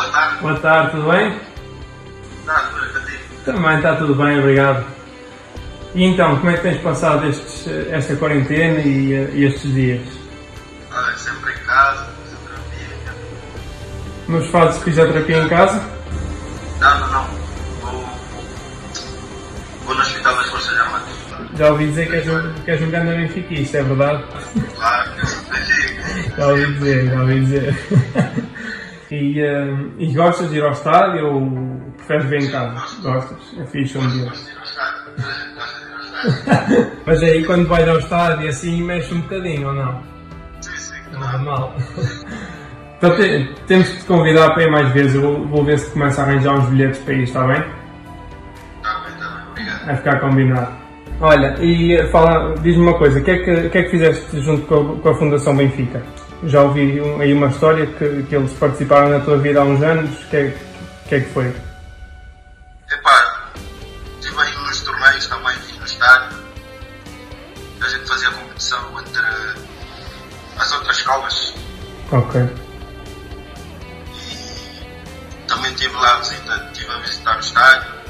Boa tarde. Boa tarde, tudo bem? Está tudo bem, também está tudo bem, obrigado. E então, como é que tens passado esta quarentena e estes dias? Olha, sempre em casa, fisioterapia. Mas fazes fisioterapia em casa? Não. Vou no hospital das Forças Armadas. Já ouvi dizer que és um grande benfiquista, é verdade? Claro, já ouvi dizer. E gostas de ir ao estádio ou preferes ver em casa? Gostas? É fixe um dia. Gosto de ir ao estádio. Mas aí quando vais ao estádio assim mexe um bocadinho ou não? Sim, claro. Normal. Então temos que te convidar para ir mais vezes. Eu vou ver se começo a arranjar uns bilhetes para ir, está bem? Está bem, obrigado. Vai ficar combinado. Olha, e diz-me uma coisa, o que é que fizeste junto com a Fundação Benfica? Já ouvi aí uma história que eles participaram na tua vida há uns anos, o que é que foi? Epá, estive aí nos torneios também, no estádio, a gente fazia competição entre as outras escolas. Ok. E também estive a visitar o estádio.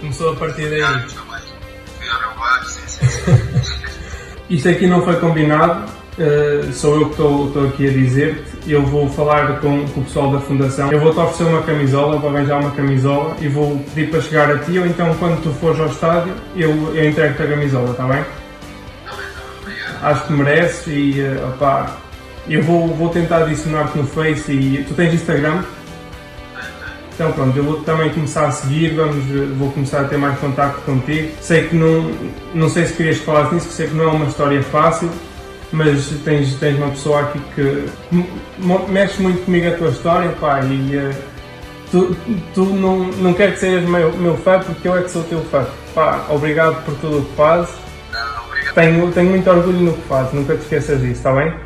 Começou a partir daí. Isto aqui não foi combinado, sou eu que estou aqui a dizer-te. Eu vou falar com o pessoal da Fundação. Eu vou-te oferecer uma camisola, vou arranjar uma camisola e vou pedir para chegar a ti, ou então quando tu fores ao estádio eu entrego-te a camisola, está bem? Obrigado. Acho que mereces e opá, eu vou tentar adicionar-te no Face e tu tens Instagram? Então pronto, eu vou também começar a seguir, vou começar a ter mais contacto contigo. Sei que não sei se querias falar nisso, sei que não é uma história fácil, mas tens uma pessoa aqui que mexe muito comigo a tua história, pá, e tu não quero que sejas meu fã, porque eu é que sou teu fã. Pá, obrigado por tudo o que fazes. Obrigado. Tenho muito orgulho no que fazes, nunca te esqueças disso, está bem?